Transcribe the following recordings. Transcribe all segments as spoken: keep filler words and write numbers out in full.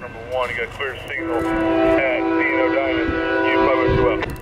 number one, you got clear signal at C and O Diamond, U five oh two L.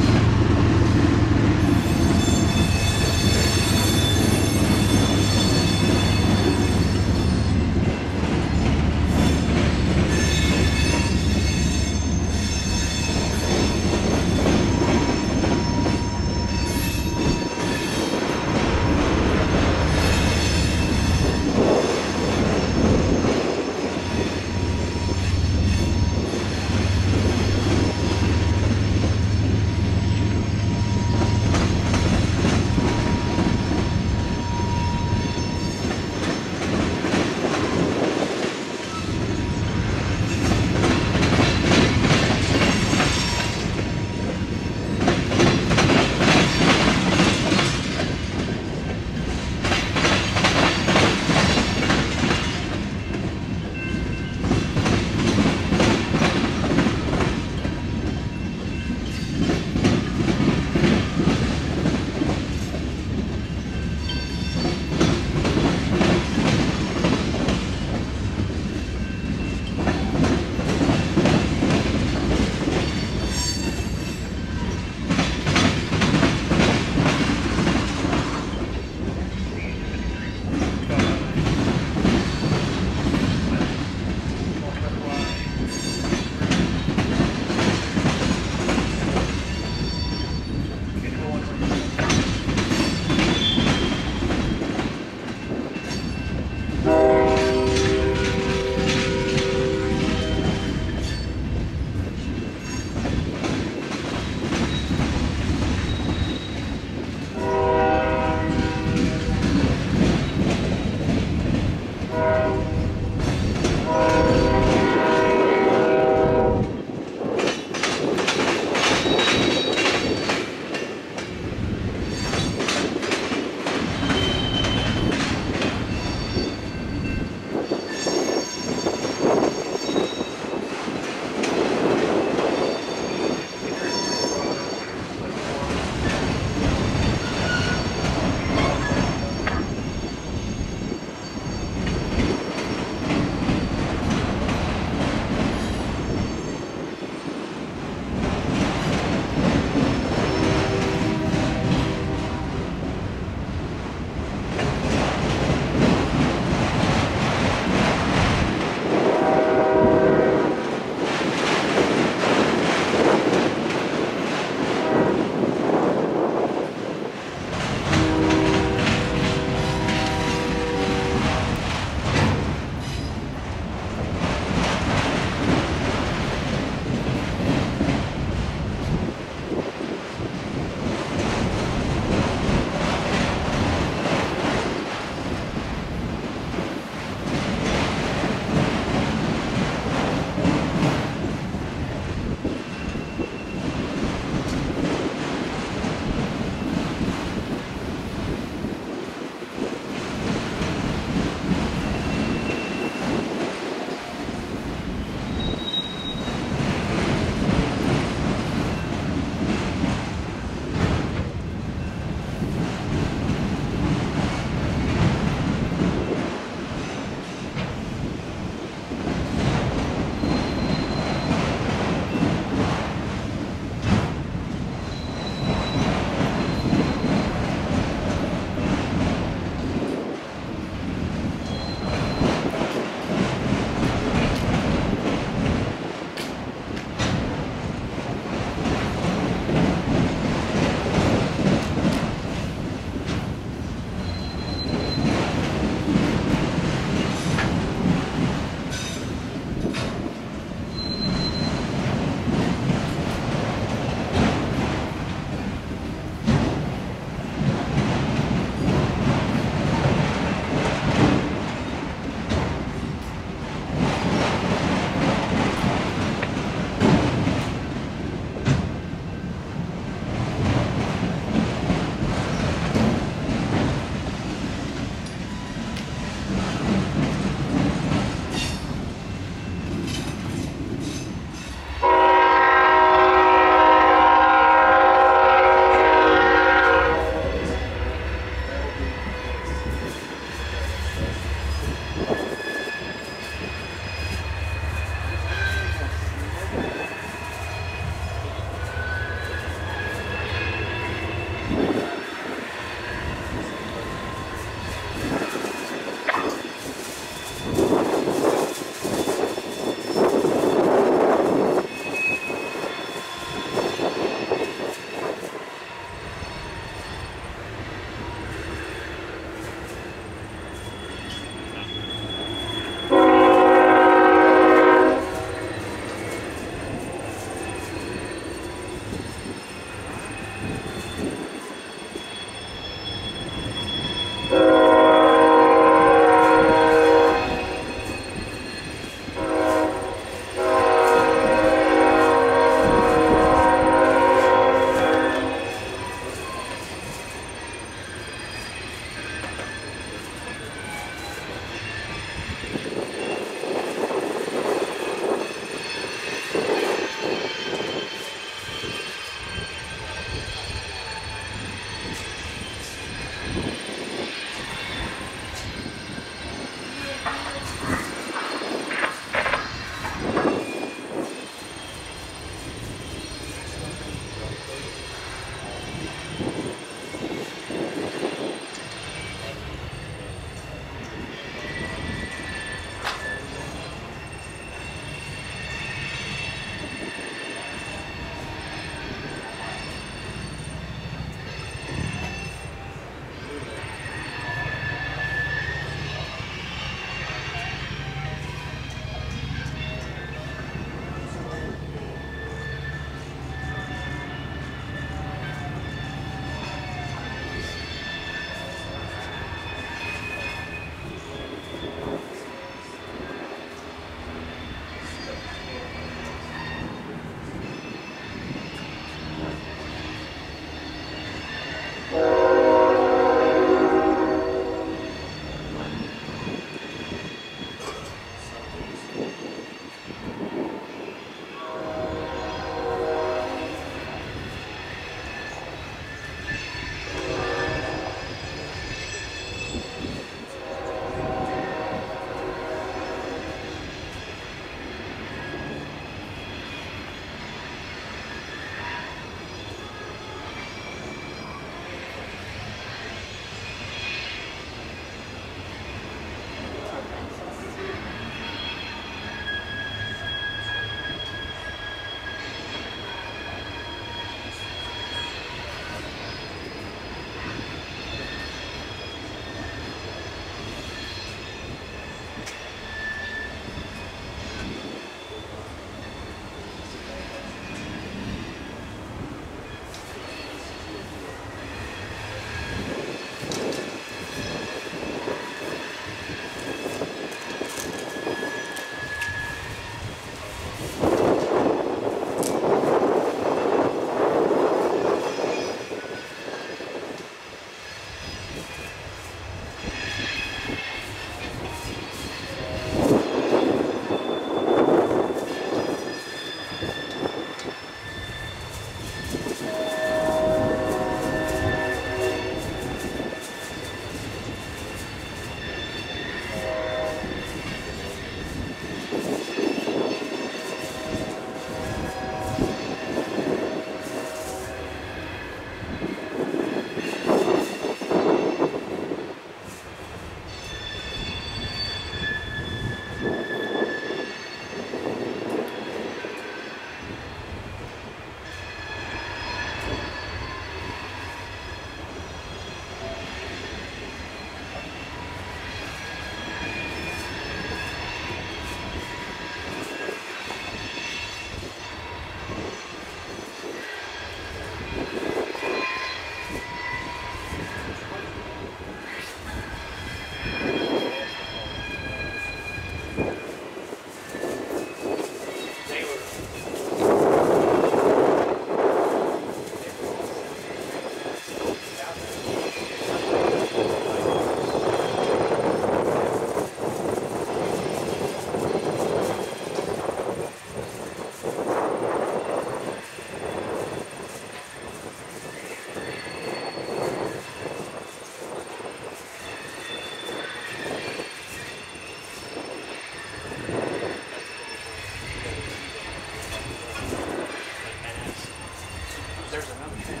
there's another thing.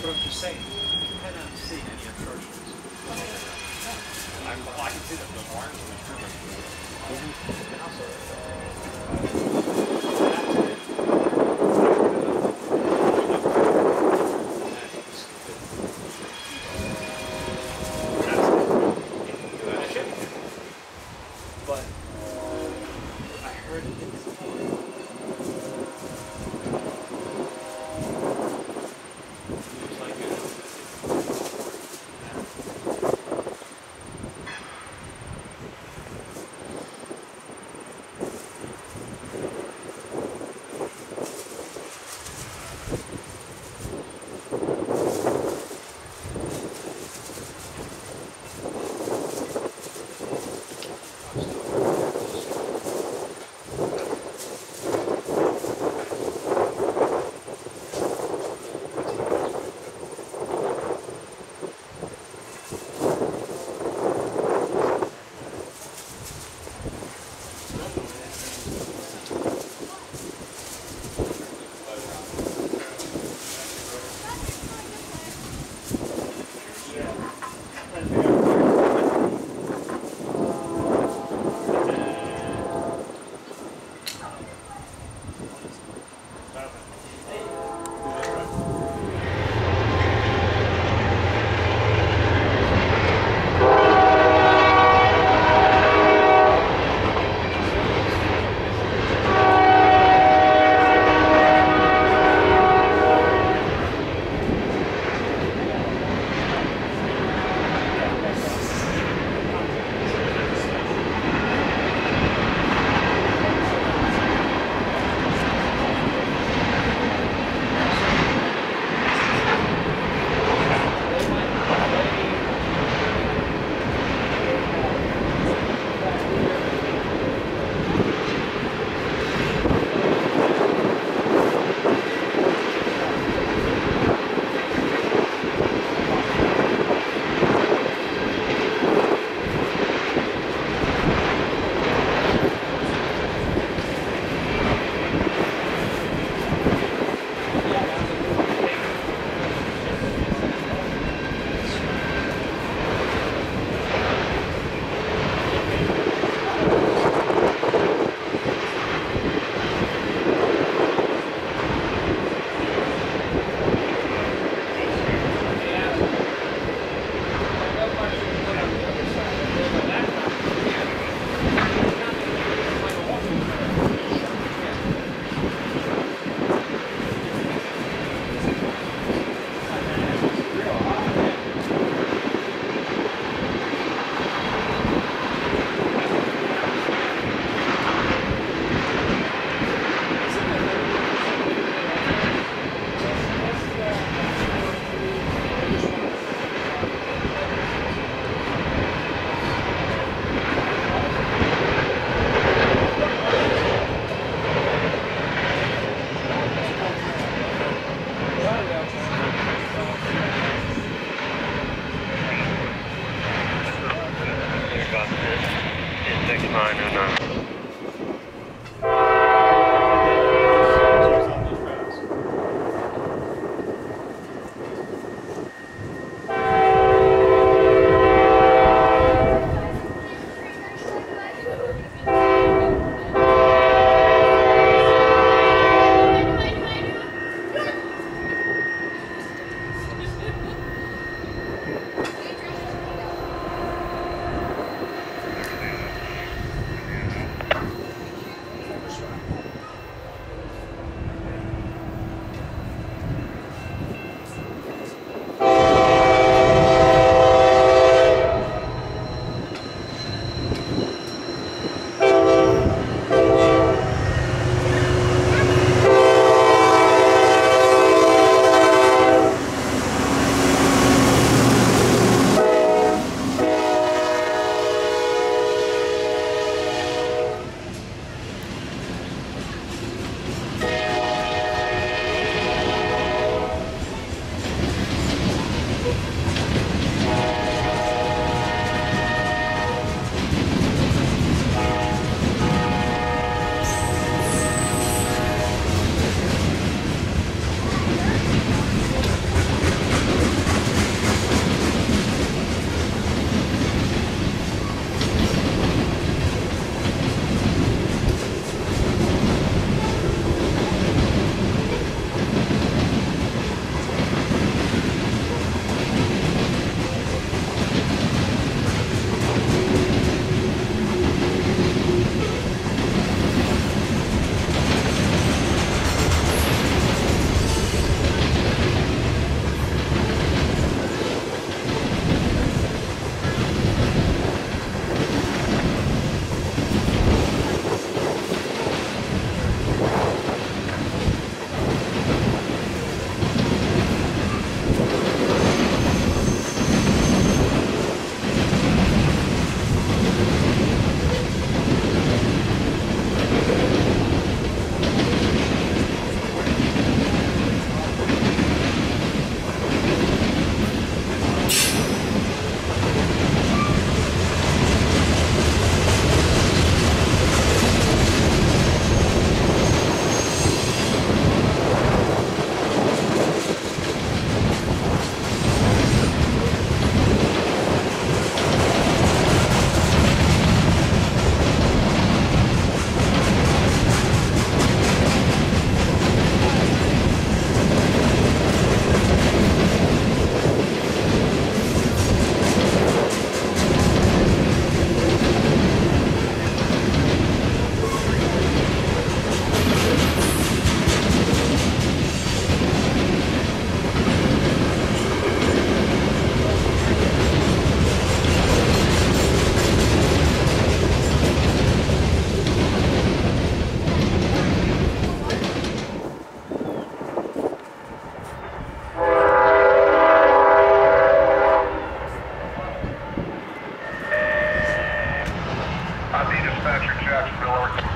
But I'm just saying, you cannot see any obstructions. I'm, well, I can see the barn from the river. And also, that's it. But I heard it this morning. Dispatcher Jacksonville.